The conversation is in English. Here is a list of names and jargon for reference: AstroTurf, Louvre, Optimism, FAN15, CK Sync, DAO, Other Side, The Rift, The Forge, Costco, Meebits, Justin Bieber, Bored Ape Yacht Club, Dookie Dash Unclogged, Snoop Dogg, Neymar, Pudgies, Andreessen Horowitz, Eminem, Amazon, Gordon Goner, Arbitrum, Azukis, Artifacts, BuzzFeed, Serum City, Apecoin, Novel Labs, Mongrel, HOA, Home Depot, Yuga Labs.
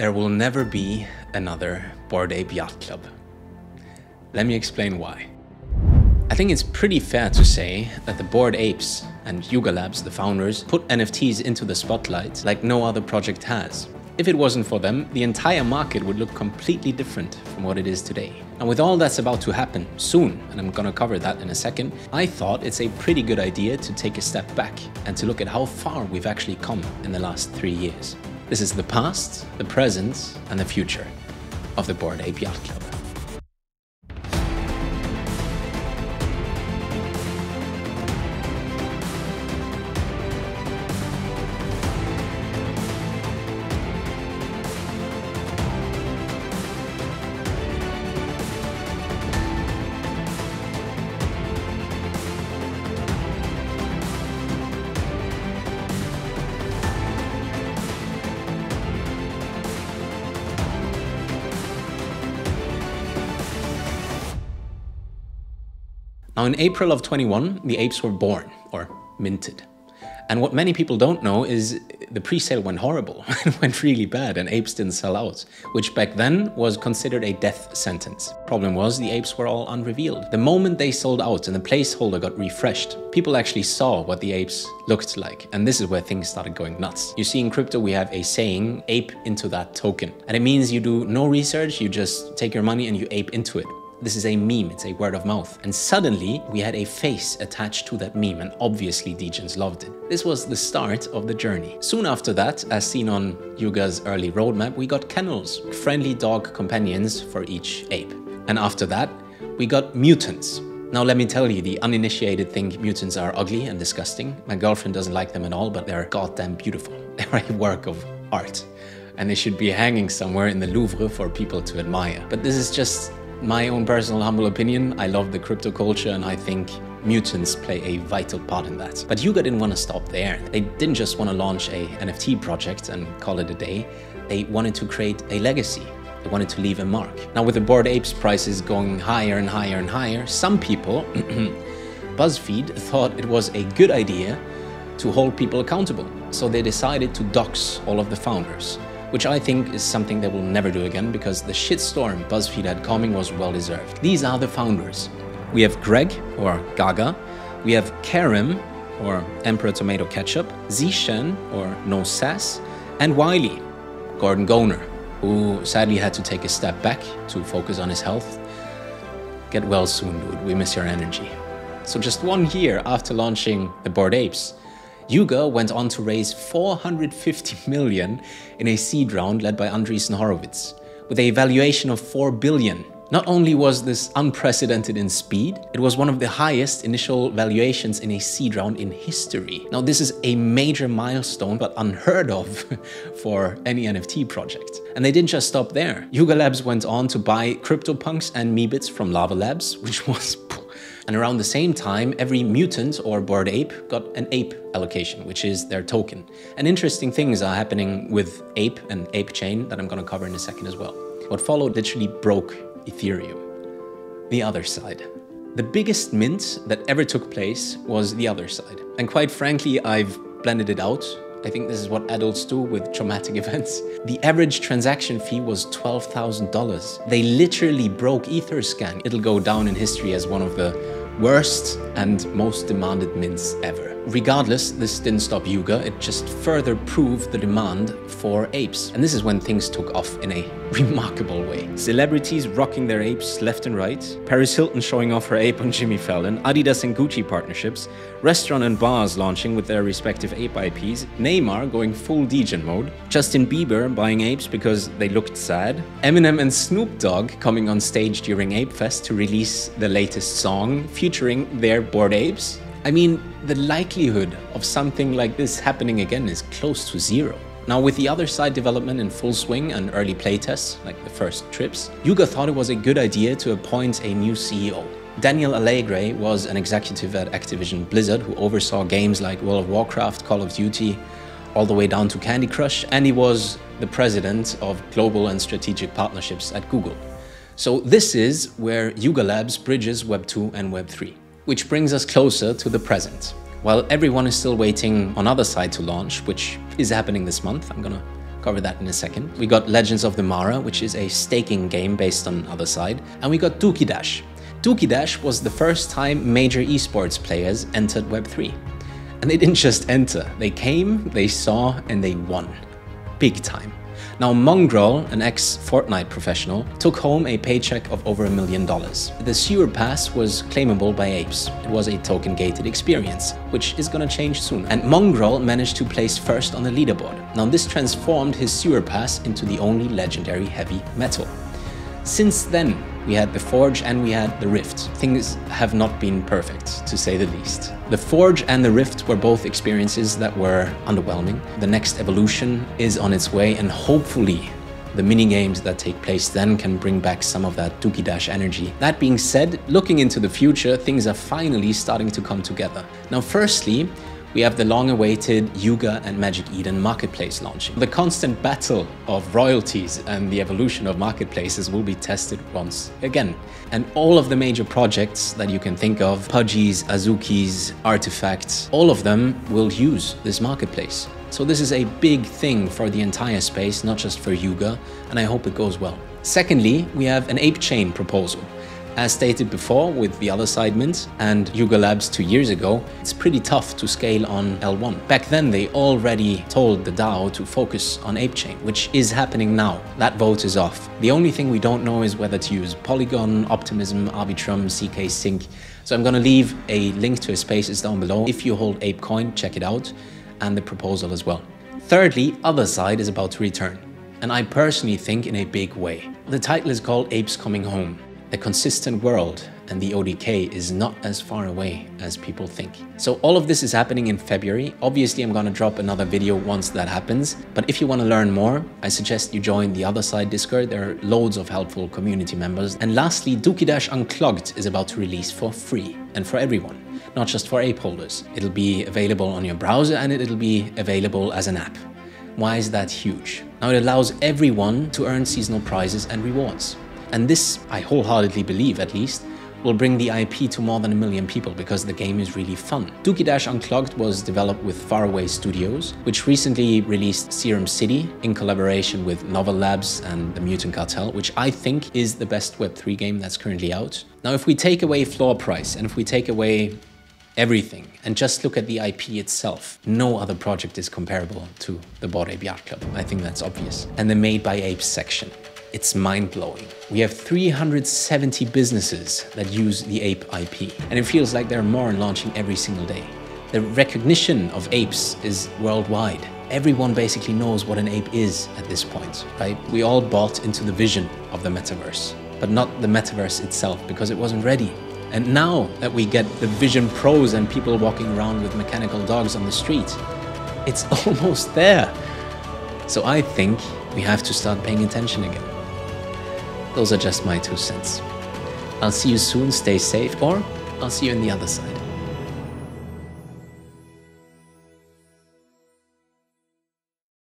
There will never be another Bored Ape Yacht Club. Let me explain why. I think it's pretty fair to say that the Bored Apes and Yuga Labs, the founders, put NFTs into the spotlight like no other project has. If it wasn't for them, the entire market would look completely different from what it is today. And with all that's about to happen soon, and I'm gonna cover that in a second, I thought it's a pretty good idea to take a step back and to look at how far we've actually come in the last 3 years. This is the past, the present, and the future of the Bored Ape Yacht Club. Now, in April of 21, the apes were born, or minted. And what many people don't know is the pre-sale went horrible. It went really bad and apes didn't sell out, which back then was considered a death sentence. Problem was, the apes were all unrevealed. The moment they sold out and the placeholder got refreshed, people actually saw what the apes looked like. And this is where things started going nuts. You see, in crypto, we have a saying, ape into that token. And it means you do no research, you just take your money and you ape into it. This is a meme, it's a word of mouth. And suddenly, we had a face attached to that meme, and obviously Degens loved it. This was the start of the journey. Soon after that, as seen on Yuga's early roadmap, we got kennels, friendly dog companions for each ape. And after that, we got mutants. Now let me tell you, the uninitiated think mutants are ugly and disgusting. My girlfriend doesn't like them at all, but they're goddamn beautiful. They're a work of art. And they should be hanging somewhere in the Louvre for people to admire. But this is just my own personal humble opinion. I love the crypto culture and I think mutants play a vital part in that. But Yuga didn't want to stop there. They didn't just want to launch a NFT project and call it a day. They wanted to create a legacy. They wanted to leave a mark. Now with the Bored Apes prices going higher and higher and higher, some people, BuzzFeed, thought it was a good idea to hold people accountable. So they decided to dox all of the founders, which I think is something they will never do again because the shitstorm BuzzFeed had coming was well-deserved. These are the founders. We have Greg, or Gaga. We have Karim, or Emperor Tomato Ketchup. Zishan, or No Sass. And Wiley, Gordon Goner, who sadly had to take a step back to focus on his health. Get well soon, dude. We miss your energy. So just 1 year after launching the Bored Apes, Yuga went on to raise 450 million in a seed round led by Andreessen Horowitz, with a valuation of 4 billion. Not only was this unprecedented in speed, it was one of the highest initial valuations in a seed round in history. Now, this is a major milestone, but unheard of for any NFT project. And they didn't just stop there. Yuga Labs went on to buy CryptoPunks and Meebits from Lava Labs, which was... And around the same time, every mutant or Bored Ape got an ape allocation, which is their token. And interesting things are happening with Ape and Ape Chain that I'm going to cover in a second as well. What followed literally broke Ethereum. The Other Side. The biggest mint that ever took place was The Other Side. And quite frankly, I've blended it out. I think this is what adults do with traumatic events. The average transaction fee was $12,000. They literally broke EtherScan. It'll go down in history as one of the worst and most demanded mints ever. Regardless, this didn't stop Yuga. It just further proved the demand for apes. And this is when things took off in a remarkable way. Celebrities rocking their apes left and right, Paris Hilton showing off her ape on Jimmy Fallon, Adidas and Gucci partnerships, restaurant and bars launching with their respective ape IPs, Neymar going full degen mode, Justin Bieber buying apes because they looked sad, Eminem and Snoop Dogg coming on stage during Ape Fest to release the latest song featuring their Bored Apes. I mean, the likelihood of something like this happening again is close to zero. Now, with The Other Side development in full swing and early playtests, like the first trips, Yuga thought it was a good idea to appoint a new CEO. Daniel Alegre was an executive at Activision Blizzard who oversaw games like World of Warcraft, Call of Duty, all the way down to Candy Crush, and he was the president of global and strategic partnerships at Google. So this is where Yuga Labs bridges Web 2 and Web 3. Which brings us closer to the present. While everyone is still waiting on Other Side to launch, which is happening this month, I'm gonna Cover that in a second. We got Legends of the Mara, which is a staking game based on Other Side. And we got Dookie Dash. Dookie Dash was the first time major esports players entered Web3. And they didn't just enter, they came, they saw, and they won. Big time. Now Mongrel, an ex-Fortnite professional, took home a paycheck of over $1 million. The sewer pass was claimable by apes. It was a token-gated experience, which is gonna change soon. And Mongrel managed to place first on the leaderboard. Now this transformed his sewer pass into the only legendary heavy metal. Since then, we had The Forge and we had The Rift. Things have not been perfect, to say the least. The Forge and The Rift were both experiences that were underwhelming. The next evolution is on its way, and hopefully the mini-games that take place then can bring back some of that Dookie Dash energy. That being said, looking into the future, things are finally starting to come together. Now firstly, we have the long-awaited Yuga and Magic Eden marketplace launch. The constant battle of royalties and the evolution of marketplaces will be tested once again. And all of the major projects that you can think of, Pudgies, Azukis, Artifacts, all of them will use this marketplace. So this is a big thing for the entire space, not just for Yuga, and I hope it goes well. Secondly, we have an Ape Chain proposal. As stated before with the Other Side mint and Yuga Labs 2 years ago, it's pretty tough to scale on L1. Back then they already told the DAO to focus on Ape Chain, which is happening now. That vote is off. The only thing we don't know is whether to use Polygon, Optimism, Arbitrum, CK Sync. So I'm gonna leave a link to a Spaces down below. If you hold Apecoin, check it out, and the proposal as well. Thirdly, Other Side is about to return, and I personally think in a big way. The title is called Apes Coming Home. A consistent world and the ODK is not as far away as people think. So all of this is happening in February. Obviously, I'm gonna drop another video once that happens, but if you wanna learn more, I suggest you join the Other Side Discord. There are loads of helpful community members. And lastly, Dookie Dash Unclogged is about to release for free and for everyone, not just for ape holders. It'll be available on your browser and it'll be available as an app. Why is that huge? Now it allows everyone to earn seasonal prizes and rewards. And this, I wholeheartedly believe at least, will bring the IP to more than 1 million people because the game is really fun. Dookie Dash Unclogged was developed with Faraway Studios, which recently released Serum City in collaboration with Novel Labs and the Mutant Cartel, which I think is the best Web3 game that's currently out. Now, if we take away floor price and if we take away everything and just look at the IP itself, no other project is comparable to the Bored Ape Yacht Club. I think that's obvious. And the Made by Apes section. It's mind-blowing. We have 370 businesses that use the Ape IP, and it feels like there are more launching every single day. The recognition of apes is worldwide. Everyone basically knows what an ape is at this point, right? We all bought into the vision of the metaverse, but not the metaverse itself because it wasn't ready. And now that we get the Vision Pros and people walking around with mechanical dogs on the street, it's almost there. So I think we have to start paying attention again. Those are just my 2 cents. I'll see you soon, stay safe, or I'll see you on the other side.